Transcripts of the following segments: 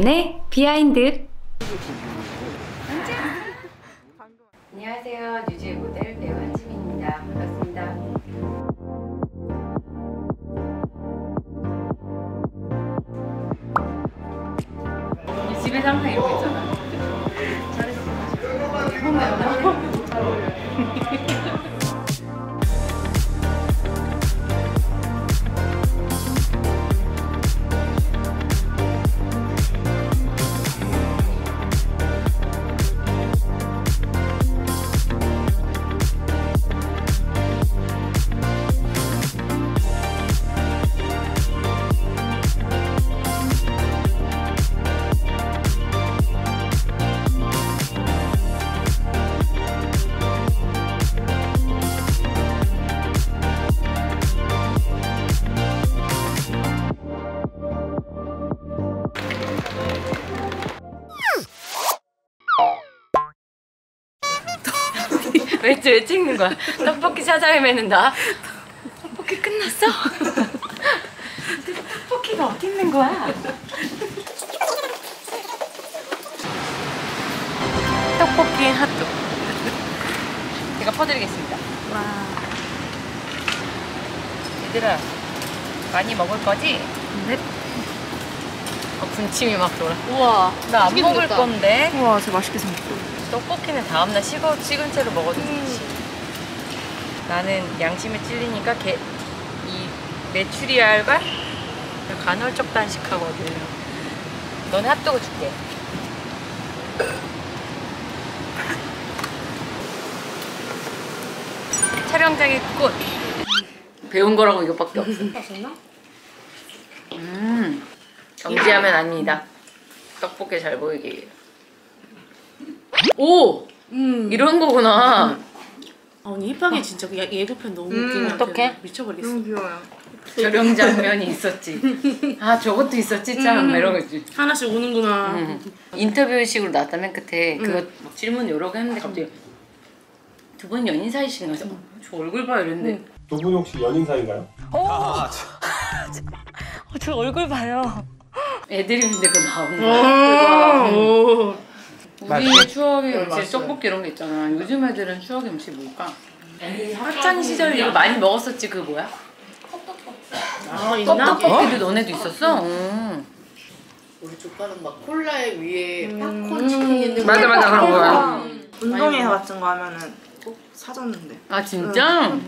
한지민의 비하인드. 안녕하세요, 뉴즈의 모델 배우 한지민입니다. 반갑습니다. 집에서 항상 이러고 있잖아. 잘했어. 잘 어울려요. 왜 찍는 거야? 떡볶이 찾아 헤매는다. 떡볶이 끝났어? 떡볶이가 어디 있는 거야? 떡볶이에 핫도그. 제가 퍼드리겠습니다. 와. 얘들아, 많이 먹을 거지? 네. 군침이 막 돌아. 우와. 나 안 먹을 생겼다. 건데. 우와, 저 맛있게 생겼다. 떡볶이는 다음날 식은 채로 먹어도 좋지. 나는 양심에 찔리니까 이 메추리알과 간헐적 단식하거든. 너네 핫도그 줄게. 촬영장의 꽃. 배운 거라고 이거밖에 없어. 맛있나? 정지하면 아닙니다. 떡볶이 잘 보이게. 오! 이런 거구나. 아, 언니 힙하게 진짜 예고편 너무 웃긴 것 같아요. 어떡해? 미쳐버리겠어. 너무 귀여워요. 저런 장면이 있었지. 아, 저것도 있었지 참. 이런 거지. 하나씩 오는구나. 인터뷰식으로 나왔다 맨 끝에 그거 막 질문 여러 개 했는데 갑자기 두 분 연인 사이신가요? 저 얼굴 봐요 이랬는데. 두 분 혹시 연인 사이인가요? 저 얼굴 봐요. 애드립인데 그거 나온 거야. 우리의 추억의 음식, 떡볶이 이런 게 있잖아. 요즘 애들은 추억의 음식 뭘까? 학창 시절 이거 많이 먹었었지. 그 뭐야? 컵떡볶이. 아, 있나? 컵떡볶이도 너네도 있었어? 우리 조카는 막 콜라에 위에 팝콘 치킨 있는 거. 맞아 그런 거야. 운동회 같은 거 하면은 꼭 사줬는데. 아 진짜?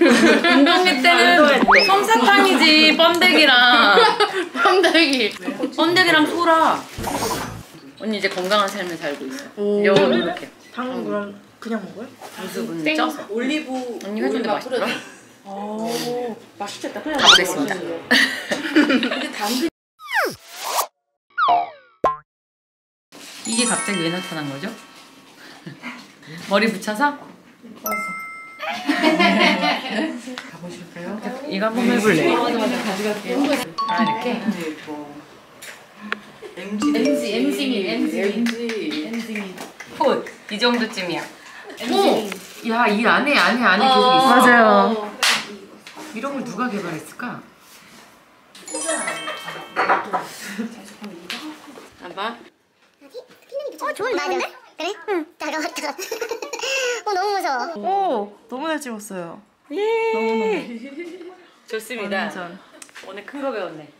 운동회 때는 솜사탕이지. 뻔데기랑 소라. 언니 이제 건강한 삶을 살고 있어. 여운 이렇게. 당근 그럼 그냥 먹어요? 무슨 분 쪄서? 올리브 언니 해준 데 맛있더라? 오 맛있겠다. 그냥 먹겠습니다. 근데 당근 이게 갑자기 왜 나타난 거죠? 머리 붙여서? 가보실까요? 이거 한번 해볼래요? 맞아 가져갈게요. 아 이렇게? MZ민 풋! 이 정도쯤이야. 오! 야, 이 안에 계속 있어. 맞아요. 이런 걸 누가 개발했을까? 안 봐? 좋은 날이네? 그래? 응. 다가왔다. 너무 무서워. 오! 너무 잘 찍었어요. 예! 너무너무. 좋습니다. 완전. 오늘 큰 거 배웠네.